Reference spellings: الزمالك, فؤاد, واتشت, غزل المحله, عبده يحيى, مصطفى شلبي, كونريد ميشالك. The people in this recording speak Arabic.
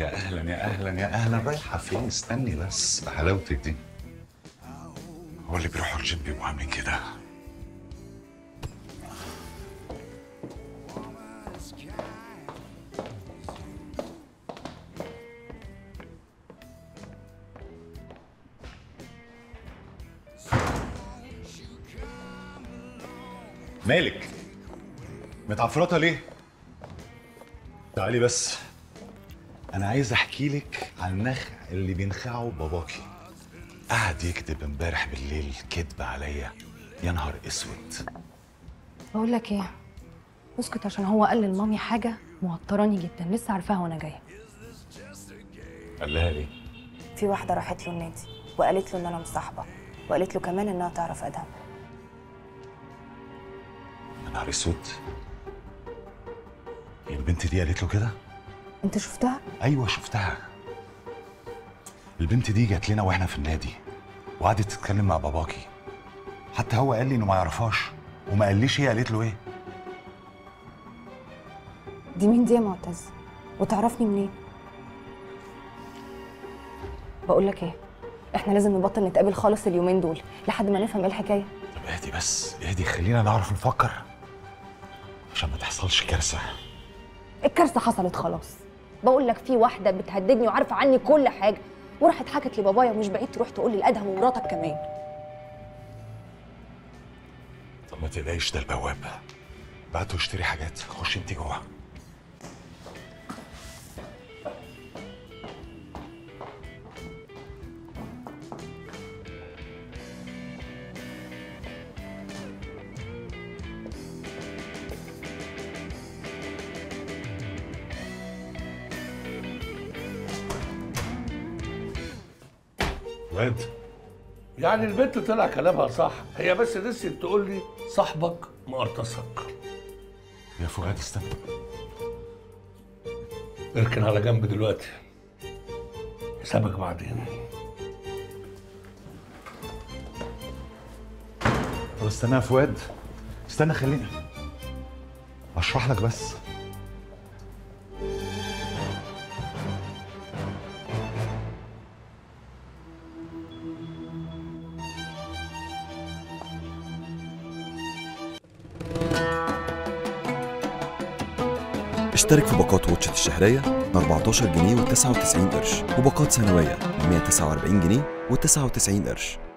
يا اهلا يا اهلا يا اهلا. رايحه فين؟ استني بس بحلاوتك دي. هو اللي بيروحوا الجيم بيبقوا عاملين كده. مالك متعفرطه ليه؟ تعالي بس، انا عايز احكي لك عن النخع اللي بينخعه باباكي. قعد يكذب امبارح بالليل كذب عليا، يا نهار اسود. بقول لك ايه، اسكت، عشان هو قال لمامي حاجه موتراني جدا، لسه عارفاها وانا جايه. قال لها ايه؟ في واحده راحت له النادي وقالت له ان انا مصاحبه، وقالت له كمان انها تعرف ادهم. يا نهار اسود، البنت دي قالت له كده؟ انت شفتها؟ ايوه شفتها. البنت دي جات لنا واحنا في النادي وقعدت تتكلم مع باباكي، حتى هو قال لي انه ما يعرفهاش وما قاليش هي قالت له ايه. دي مين دي يا معتز؟ وتعرفني منين؟ بقول لك ايه، احنا لازم نبطل نتقابل خالص اليومين دول لحد ما نفهم ايه الحكايه. طب اهدي بس، اهدي، خلينا نعرف نفكر عشان ما تحصلش كارثه. الكارثه حصلت خلاص. بقول لك في واحده بتهددني وعارفه عني كل حاجه، وراحت حكت لبابايا، ومش بعيد تروح تقول لي لادهم ومراتك كمان. طب ما تقلقيش، ده البواب، بعته اشتري حاجات، خشي انت جوه. يعني البنت طلع كلامها صح، هي بس لسه تقول لي صاحبك مقرطصك. يا فؤاد استنى، اركن على جنب دلوقتي، حسابك بعدين. طب استنى يا فؤاد، استنى، خليني اشرح لك بس. اشترك في باقات واتشت الشهرية ب 14 جنيه و99 قرش، وباقات سنوية ب 149 جنيه و99 قرش.